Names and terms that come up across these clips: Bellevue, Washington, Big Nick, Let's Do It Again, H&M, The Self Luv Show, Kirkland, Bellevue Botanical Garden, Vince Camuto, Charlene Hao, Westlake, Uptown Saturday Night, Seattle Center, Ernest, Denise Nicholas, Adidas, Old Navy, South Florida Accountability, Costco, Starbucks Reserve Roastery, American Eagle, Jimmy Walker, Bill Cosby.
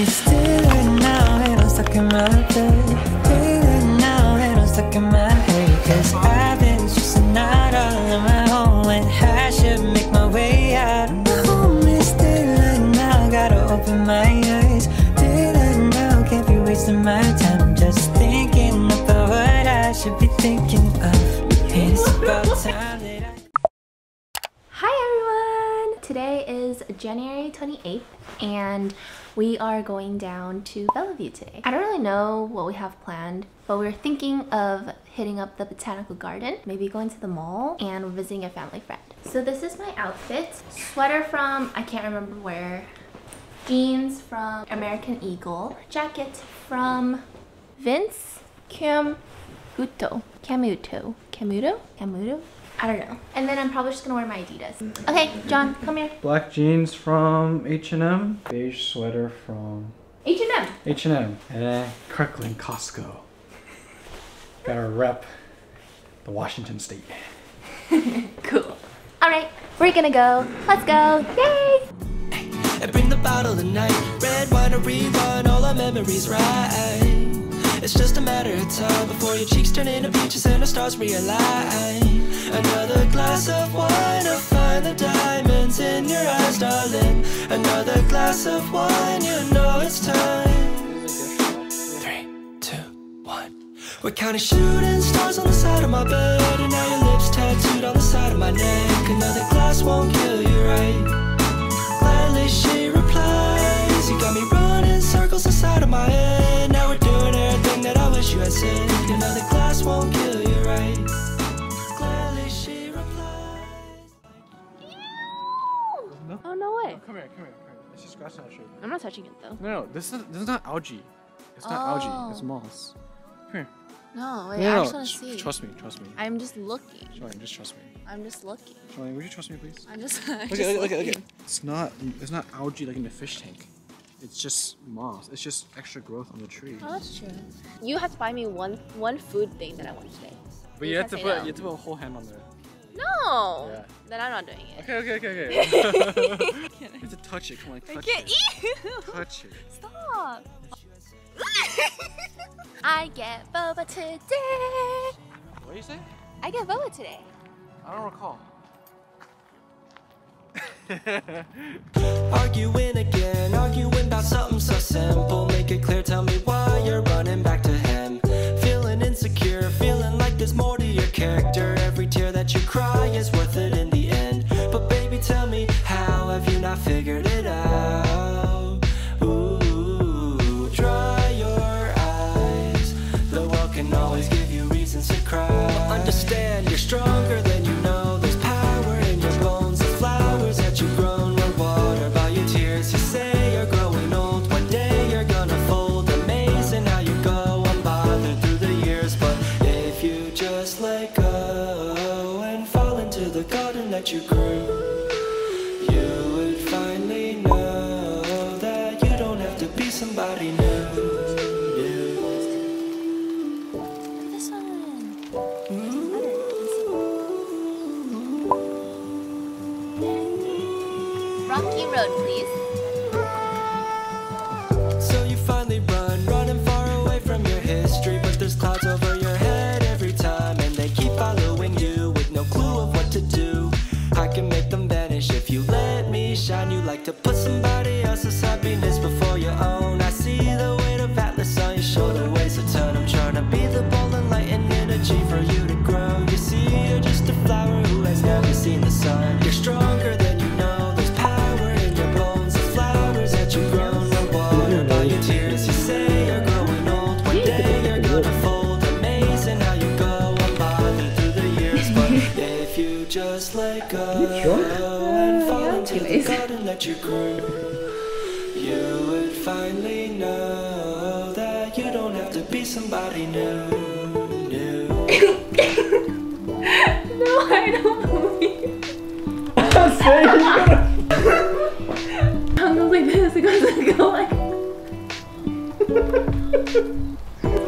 It's day right now and I'm stuck in my bed. Day right now and I'm stuck in my head. Cause I've been stressing out all on my own and I should make my way out. Home is daylight now, gotta open my eyes. Daylight now, can't be wasting my time. Just thinking about what I should be thinking of. It's about time that I... Hi everyone! Today is January 28th and we are going down to Bellevue today. I don't really know what we have planned, but we're thinking of hitting up the botanical garden, maybe going to the mall, and we're visiting a family friend. So this is my outfit. Sweater from, I can't remember where. Jeans from American Eagle. Jacket from Vince Camuto? I don't know. And then I'm probably just gonna wear my Adidas. Okay, John, come here. Black jeans from H&M. Beige sweater from... H&M! H&M. And Kirkland, Costco. Gotta rep the Washington State. Cool. Alright, we're gonna go. Let's go. Yay! Hey, bring the bottle of night. Red wine to rewind all our memories right. It's just a matter of time before your cheeks turn into peaches and the stars realign. Another glass of wine, you'll find the diamonds in your eyes, darling. Another glass of wine, you know it's time. 3, 2, 1. We're counting shooting stars on the side of my bed, and now your lips tattooed on the side of my neck. Another glass won't kill you, right? Gladly she replies, you got me running circles inside of my head. Now we're doing everything that I wish you had said. Another glass won't kill you, right? Gladly she replies. No. Oh, no way. Oh, come here. It's just grass on our shoe. I'm not touching it though. No, this is not algae. It's not algae, it's moss. Come here. No, wait, I just want to see. Trust me. I'm just looking. Charlene, just trust me. I'm just looking. Charlene, would you trust me, please? I'm just looking. It's not algae like in the fish tank. It's just moss. It's just extra growth on the tree. Oh, that's true. You have to buy me one food thing that I want today. But you have to put a whole hand on there. No. Yeah. Then I'm not doing it. Okay. You have to touch it. Come on, touch it. Ew. Touch it. Stop. I get boba today. What do you say? I get boba today. I don't recall. Arguing again, arguing about something so simple. Make it clear, tell me why you're running back to him. Feeling insecure, feeling like there's more to your character. Every tear that you cry is worth it in the end. But baby, tell me, how have you not figured it out? Ooh, dry your eyes. The world can always give you reasons to cry. Understand, you're stronger than you know. There's power in your bones, the flowers that you've grown were watered by your tears. You say you're growing old, one day you're gonna fold. Amazing how you go unbothered through the years. But if you just let go and fall into the garden that you grew, you would finally know that you don't have to be somebody new. Road, please. So you finally running far away from your history, but there's clouds over your head every time, and they keep following you with no clue of what to do. I can make them vanish if you let me shine. You like to put somebody else's happiness before your own. I see the weight of Atlas on your shoulder, ways a ton. I'm trying to be the ball and light and energy for you to grow. You see, you're just a flower who has never seen the sun. You're stronger than. Just let go and fall into the garden that you grew. You would finally know that you don't have to be somebody new. No, I don't believe it. I'm going like this, it goes like go like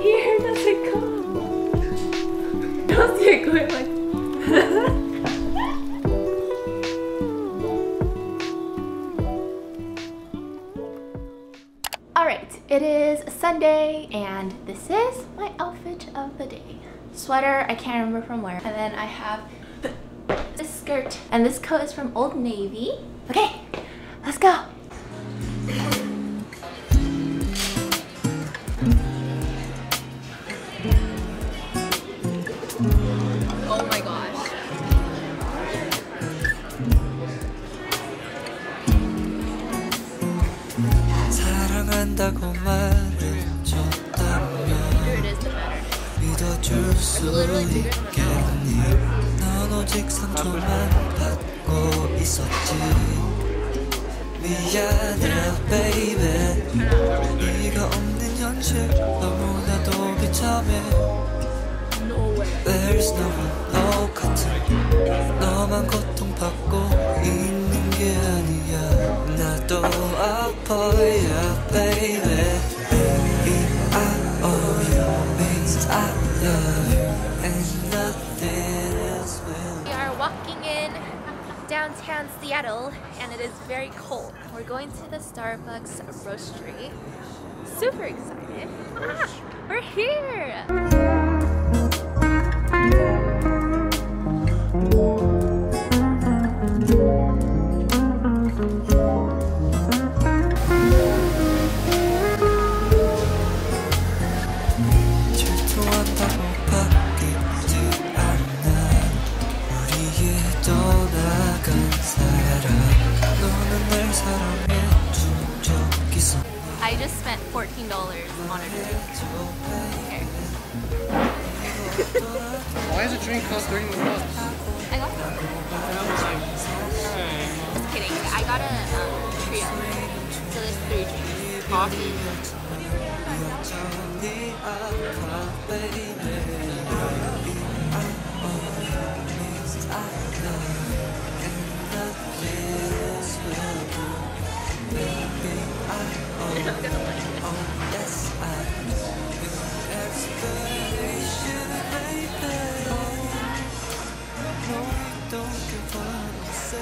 here does it go? I don't see it going like Alright, it is Sunday and this is my outfit of the day. Sweater, I can't remember from where. And then I have this skirt. And this coat is from Old Navy. Okay, let's go! There's no one, no 같은 너만 고통받고 있는 게 아니야. 나도 아파야, baby. Baby, I owe you, means I love you, and nothing else will. We are walking in downtown Seattle, and it is very cold. We're going to the Starbucks Roastery. Super excited. Ah, we're here! I just spent $14 on a drink. Okay. Why does a drink cost $31? I got it. Just kidding. I got a trio. So there's 3 drinks. Coffee.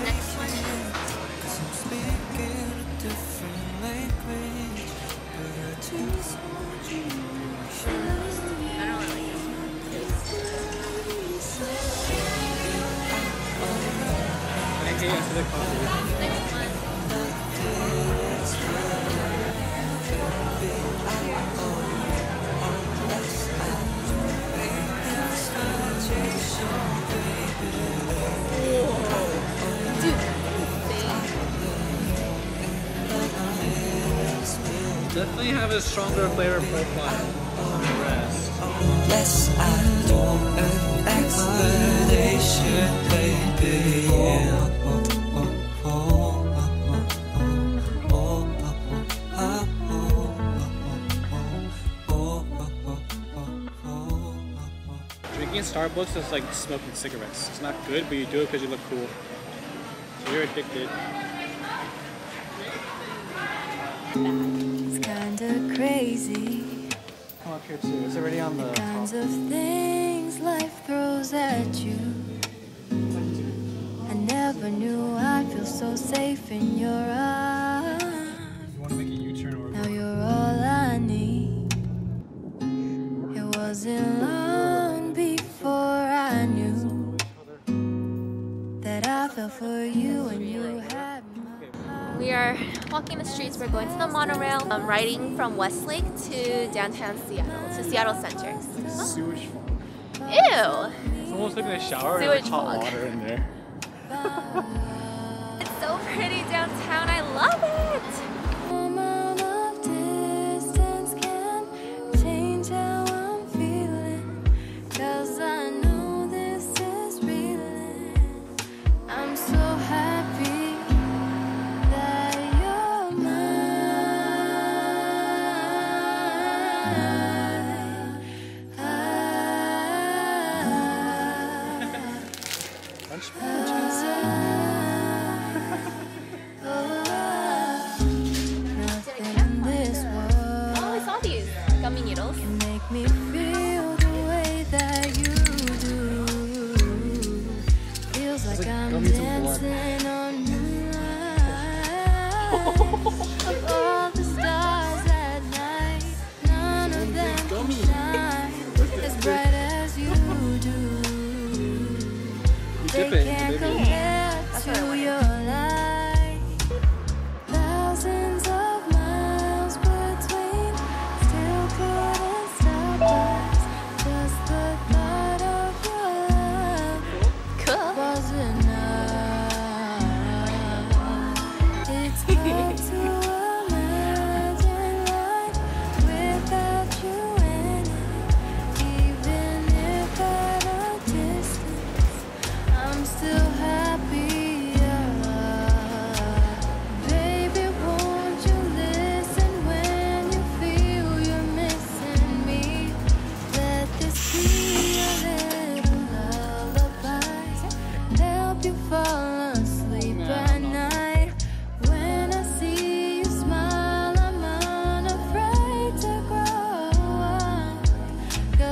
Next one is... I don't really know. I think that's the coffee. Next one. Definitely have a stronger flavor profile than the rest. Yes, I want an explanation, baby. Drinking Starbucks is like smoking cigarettes. It's not good, but you do it because you look cool. So you're addicted. It's kinda crazy. Come up here too. It's already on the kinds top. Of things life throws at you. I never knew I'd feel so safe in your arms. You want to make a U-turn or now you're all I need. It wasn't long before I knew that I fell for you and you had me. We are walking the streets. We're going to the monorail. I'm riding from Westlake to downtown Seattle, to Seattle Center. It's like sewage fog. Ew! It's almost like a shower and hot water in there. It's so pretty downtown. I love it!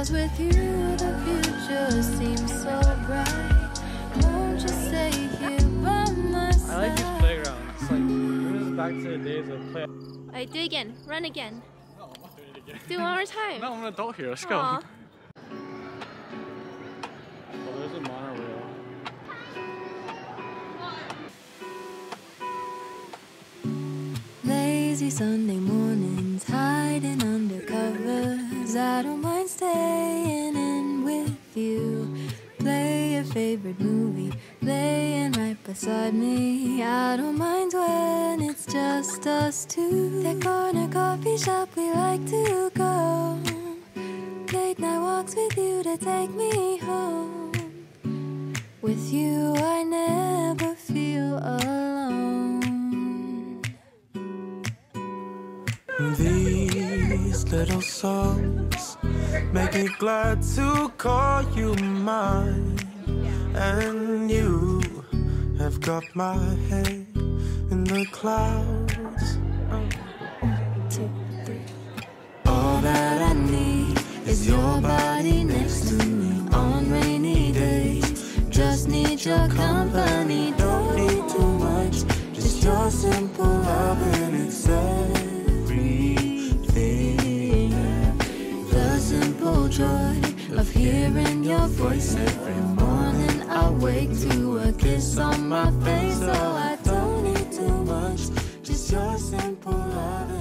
'Cause with you, the future seems so bright. Won't you stay here by my side? I like these playgrounds. It's like, we're just back to the days of play. Alright, do it again. Run again. No, I'm not doing it again. Do it one more time. No, I'm an adult here. Let's Aww. Go. Oh, there's a monorail. Lazy Sunday mornings, hiding under covers. I don't mind staying in with you. Play a favorite movie, playing right beside me. I don't mind when it's just us two. That corner coffee shop we like to go. Late night walks with you to take me home. With you, I never feel alone. These little souls make me glad to call you mine. And you have got my head in the clouds. 1, 2, 3. All that I need is your body next to me on rainy days. Just need your company, don't need too much. Just your simple love and it's everything. The simple joy of hearing your voice every morning. I wake to a kiss on my face, so I don't need too much. Just your simple love.